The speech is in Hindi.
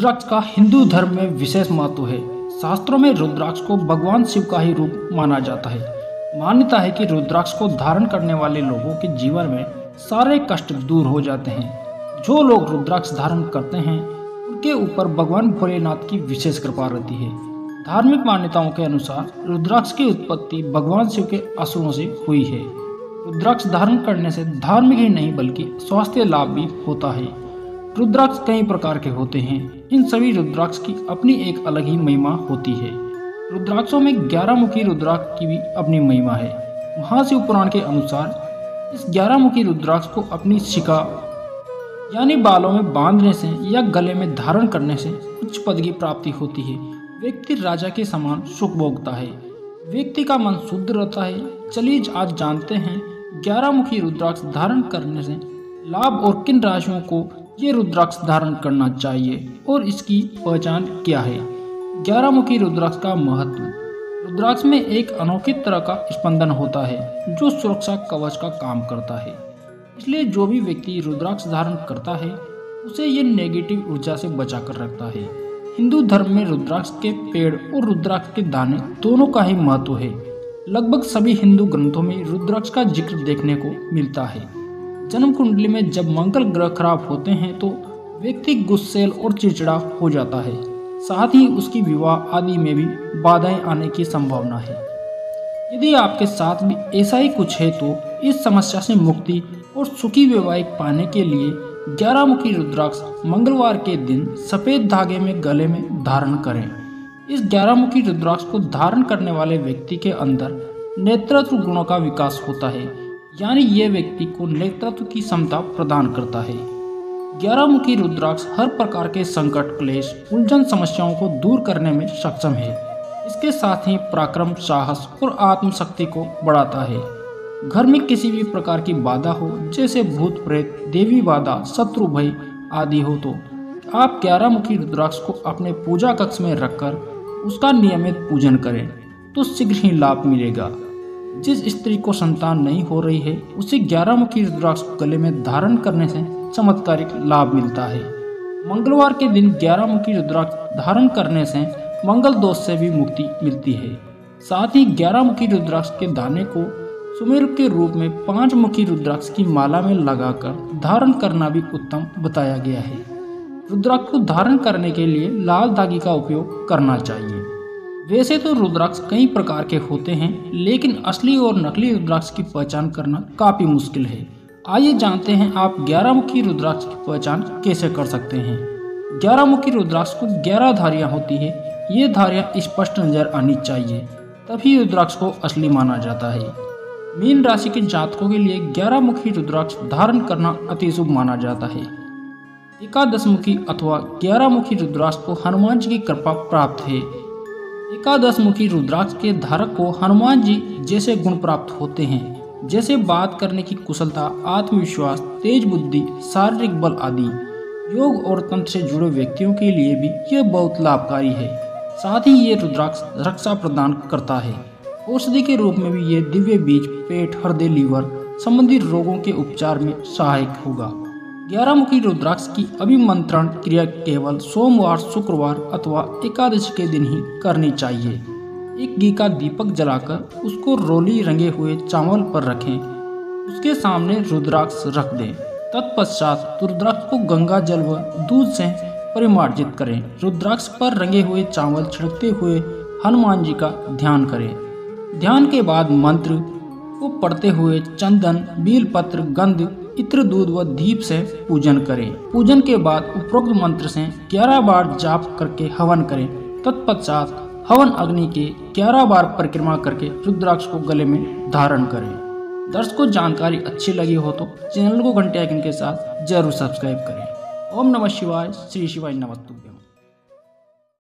रुद्राक्ष का हिंदू धर्म में विशेष महत्व है। शास्त्रों में रुद्राक्ष को भगवान शिव का ही रूप माना जाता है। मान्यता है कि रुद्राक्ष को धारण करने वाले लोगों के जीवन में सारे कष्ट दूर हो जाते हैं। जो लोग रुद्राक्ष धारण करते हैं उनके ऊपर भगवान भोलेनाथ की विशेष कृपा रहती है। धार्मिक मान्यताओं के अनुसार रुद्राक्ष की उत्पत्ति भगवान शिव के आंसुओं से हुई है। रुद्राक्ष धारण करने से धार्मिक ही नहीं बल्कि स्वास्थ्य लाभ भी होता है। रुद्राक्ष कई प्रकार के होते हैं। इन सभी रुद्राक्ष की अपनी एक अलग ही महिमा होती है। रुद्राक्षों में 11 मुखी रुद्राक्ष की भी अपनी महिमा है। महाशिव पुराण के अनुसार इस 11 मुखी रुद्राक्ष को अपनी शिखा यानी बालों में बांधने से या गले में धारण करने से उच्च पद की प्राप्ति होती है। व्यक्ति राजा के समान सुख भोगता है। व्यक्ति का मन शुद्ध रहता है। चलिए आज जानते हैं 11 मुखी रुद्राक्ष धारण करने से लाभ और किन राशियों को ये रुद्राक्ष धारण करना चाहिए और इसकी पहचान क्या है। 11 मुखी रुद्राक्ष का महत्व। रुद्राक्ष में एक अनोखी तरह का स्पंदन होता है जो सुरक्षा कवच का काम करता है। इसलिए जो भी व्यक्ति रुद्राक्ष धारण करता है उसे ये नेगेटिव ऊर्जा से बचा कर रखता है। हिंदू धर्म में रुद्राक्ष के पेड़ और रुद्राक्ष के दाने दोनों का ही महत्व है। लगभग सभी हिंदू ग्रंथों में रुद्राक्ष का जिक्र देखने को मिलता है। जन्म कुंडली में जब मंगल ग्रह खराब होते हैं तो व्यक्ति गुस्सेल और चिड़चिड़ा हो जाता है। साथ ही उसकी विवाह आदि में भी बाधाएं आने की संभावना है। यदि आपके साथ भी ऐसा ही कुछ है तो इस समस्या से मुक्ति और सुखी वैवाहिक पाने के लिए 11 मुखी रुद्राक्ष मंगलवार के दिन सफ़ेद धागे में गले में धारण करें। इस 11 मुखी रुद्राक्ष को धारण करने वाले व्यक्ति के अंदर नेतृत्व गुणों का विकास होता है, यानी ये व्यक्ति को नेतृत्व की क्षमता प्रदान करता है। 11 मुखी रुद्राक्ष हर प्रकार के संकट, क्लेश, उलझन, समस्याओं को दूर करने में सक्षम है। इसके साथ ही पराक्रम, साहस और आत्मशक्ति को बढ़ाता है। घर में किसी भी प्रकार की बाधा हो, जैसे भूत प्रेत, देवी बाधा, शत्रु भय आदि हो तो आप 11 मुखी रुद्राक्ष को अपने पूजा कक्ष में रखकर उसका नियमित पूजन करें तो शीघ्र ही लाभ मिलेगा। जिस स्त्री को संतान नहीं हो रही है उसे 11 मुखी रुद्राक्ष गले में धारण करने से चमत्कारिक लाभ मिलता है। मंगलवार के दिन 11 मुखी रुद्राक्ष धारण करने से मंगल दोष से भी मुक्ति मिलती है। साथ ही 11 मुखी रुद्राक्ष के दाने को सुमेरु के रूप में 5 मुखी रुद्राक्ष की माला में लगाकर धारण करना भी उत्तम बताया गया है। रुद्राक्ष को धारण करने के लिए लाल धागे का उपयोग करना चाहिए। वैसे तो रुद्राक्ष कई प्रकार के होते हैं, लेकिन असली और नकली रुद्राक्ष की पहचान करना काफ़ी मुश्किल है। आइए जानते हैं आप 11 मुखी रुद्राक्ष की पहचान कैसे कर सकते हैं। 11 मुखी रुद्राक्ष को 11 धारियाँ होती है। ये धारियाँ स्पष्ट नजर आनी चाहिए, तभी रुद्राक्ष को असली माना जाता है। मीन राशि के जातकों के लिए 11 मुखी रुद्राक्ष धारण करना अति शुभ माना जाता है। एकादश मुखी अथवा 11 मुखी रुद्राक्ष को हनुमान जी की कृपा प्राप्त है। एकादश मुखी रुद्राक्ष के धारक को हनुमान जी जैसे गुण प्राप्त होते हैं, जैसे बात करने की कुशलता, आत्मविश्वास, तेज बुद्धि, शारीरिक बल आदि। योग और तंत्र से जुड़े व्यक्तियों के लिए भी यह बहुत लाभकारी है। साथ ही ये रुद्राक्ष रक्षा प्रदान करता है। औषधि के रूप में भी ये दिव्य बीज पेट, हृदय, लीवर संबंधी रोगों के उपचार में सहायक होगा। 11 मुखी रुद्राक्ष की अभिमंत्रण क्रिया केवल सोमवार, शुक्रवार अथवा एकादशी के दिन ही करनी चाहिए। एक घी का दीपक जलाकर उसको रोली रंगे हुए चावल पर रखें, उसके सामने रुद्राक्ष रख दें। तत्पश्चात रुद्राक्ष को गंगा जल व दूध से परिमार्जित करें। रुद्राक्ष पर रंगे हुए चावल छिड़कते हुए हनुमान जी का ध्यान करें। ध्यान के बाद मंत्र को पढ़ते हुए चंदन, बेलपत्र, गंध, इत्र, दूध व दीप से पूजन करें। पूजन के बाद उपरोक्त मंत्र से 11 बार जाप करके हवन करें। तत्पश्चात हवन अग्नि के 11 बार परिक्रमा करके रुद्राक्ष को गले में धारण करें। दर्शकों, जानकारी अच्छी लगी हो तो चैनल को घंटे आइकन के साथ जरूर सब्सक्राइब करें। ओम नमः शिवाय। श्री शिवाय नमस्तु।